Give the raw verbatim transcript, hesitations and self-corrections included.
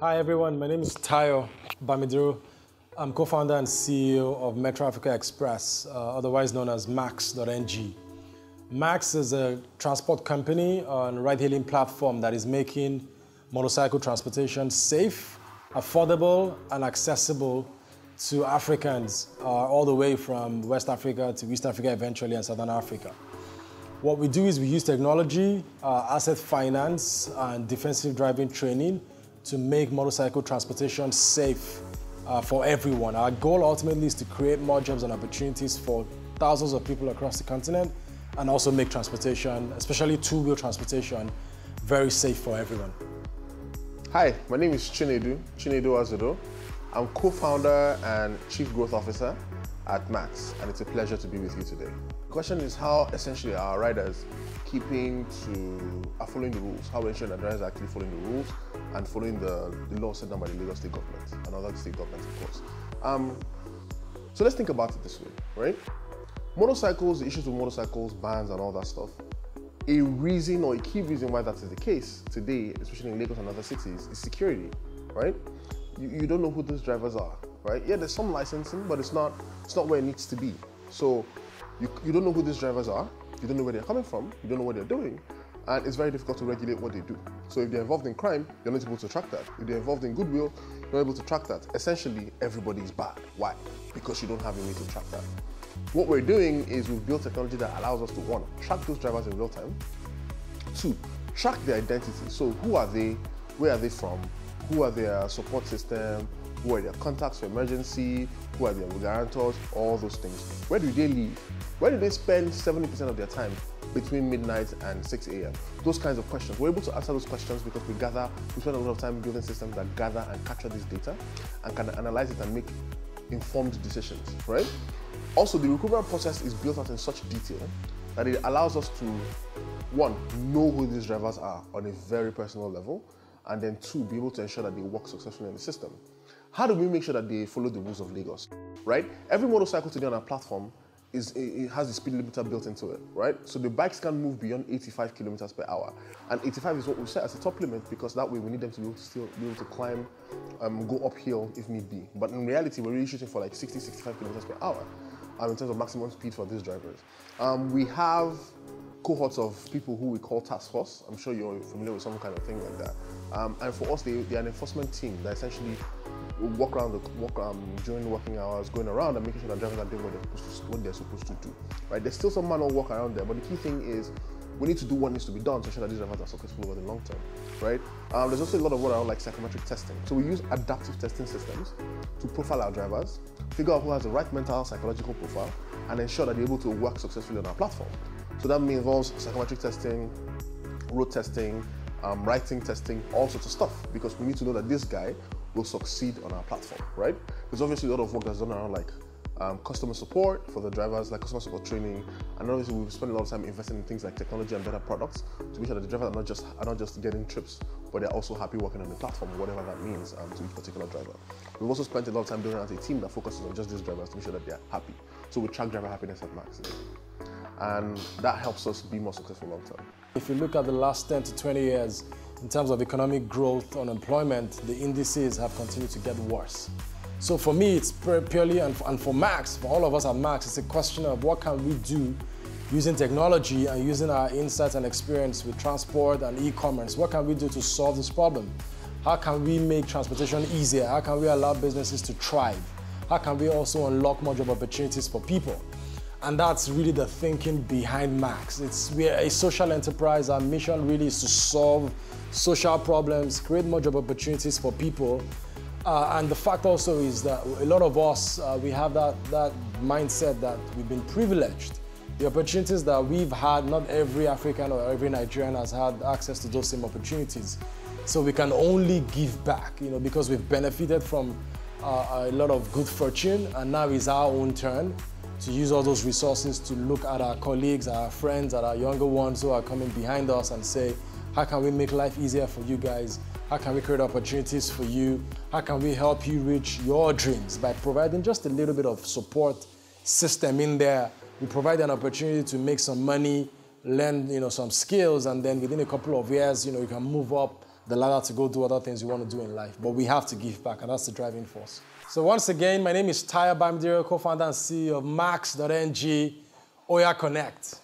Hi everyone, my name is Adetayo Bamiduro. I'm co-founder and C E O of Metro Africa Express, uh, otherwise known as Max dot N G. Max is a transport company and ride-hailing platform that is making motorcycle transportation safe, affordable, and accessible to Africans uh, all the way from West Africa to East Africa eventually and Southern Africa. What we do is we use technology, uh, asset finance, and defensive driving training to make motorcycle transportation safe uh, for everyone. Our goal ultimately is to create more jobs and opportunities for thousands of people across the continent and also make transportation, especially two-wheel transportation, very safe for everyone. Hi, my name is Chinedu, Chinedu Asodo. I'm co-founder and chief growth officer at Max, and it's a pleasure to be with you today. The question is how essentially are riders keeping to, are following the rules, how we ensure that riders are actually following the rules and following the, the laws set down by the Lagos state government and other state governments, of course. Um, so let's think about it this way, right? Motorcycles, the issues with motorcycles, bans and all that stuff, a reason or a key reason why that is the case today, especially in Lagos and other cities, is security, right? You, you don't know who those drivers are, right? Yeah, there's some licensing, but it's not, it's not where it needs to be. So you, you don't know who these drivers are, you don't know where they're coming from, you don't know what they're doing, and it's very difficult to regulate what they do. So if they're involved in crime, you're not able to track that. If they're involved in goodwill, you're not able to track that. Essentially, everybody's bad. Why? Because you don't have a way to track that. What we're doing is we've built technology that allows us to, one, track those drivers in real time, two, track their identity. So who are they, where are they from, who are their support system, who are their contacts for emergency, who are their guarantors, all those things. Where do they live? Where do they spend seventy percent of their time between midnight and six A M? Those kinds of questions. We're able to answer those questions because we gather, we spend a lot of time building systems that gather and capture this data and can analyze it and make informed decisions, right? Also, the recruitment process is built out in such detail that it allows us to, one, know who these drivers are on a very personal level, and then two, be able to ensure that they work successfully in the system. How do we make sure that they follow the rules of Lagos, right? Every motorcycle today on our platform is, it has the speed limiter built into it, right? So the bikes can move beyond eighty-five kilometers per hour. And eighty-five is what we set as a top limit because that way we need them to be able to, still be able to climb, um, go uphill if need be. But in reality, we're really shooting for like sixty, sixty-five kilometers per hour um, in terms of maximum speed for these drivers. Um, we have cohorts of people who we call task force. I'm sure you're familiar with some kind of thing like that. Um, and for us, they, they're an enforcement team that essentially walk around the walk um, during working hours, going around and making sure that drivers are doing what they're supposed to, what they're supposed to do. Right? There's still some manual work around there, but the key thing is we need to do what needs to be done to ensure that these drivers are successful over the long term. Right? Um, there's also a lot of work around like psychometric testing. So we use adaptive testing systems to profile our drivers, figure out who has the right mental, psychological profile, and ensure that they're able to work successfully on our platform. So that involves psychometric testing, road testing, um, writing testing, all sorts of stuff, because we need to know that this guy will succeed on our platform, right? There's obviously a lot of work that's done around like um, customer support for the drivers, like customer support training, and obviously we've spent a lot of time investing in things like technology and better products to make sure that the drivers are not just are not just getting trips, but they're also happy working on the platform, whatever that means um, to each particular driver. We've also spent a lot of time building out a team that focuses on just these drivers to make sure that they're happy. So we track driver happiness at Max. And that helps us be more successful long term. If you look at the last ten to twenty years, in terms of economic growth, unemployment, the indices have continued to get worse. So for me, it's purely, and for Max, for all of us at Max, it's a question of what can we do using technology and using our insights and experience with transport and e-commerce. What can we do to solve this problem? How can we make transportation easier? How can we allow businesses to thrive? How can we also unlock more job opportunities for people? And that's really the thinking behind Max. It's, we're a social enterprise. Our mission really is to solve social problems, create more job opportunities for people. Uh, and the fact also is that a lot of us, uh, we have that, that mindset that we've been privileged. The opportunities that we've had, not every African or every Nigerian has had access to those same opportunities. So we can only give back, you know, because we've benefited from uh, a lot of good fortune, and now it's our own turn to use all those resources to look at our colleagues, our friends, at our younger ones who are coming behind us and say, how can we make life easier for you guys? How can we create opportunities for you? How can we help you reach your dreams? By providing just a little bit of support system in there, we provide an opportunity to make some money, learn you know, some skills, and then within a couple of years, you know, you can move up the ladder to go do other things you want to do in life. But we have to give back, and that's the driving force. So once again, my name is Adetayo Bamiduro, co-founder and C E O of Max dot N G, Oya Connect.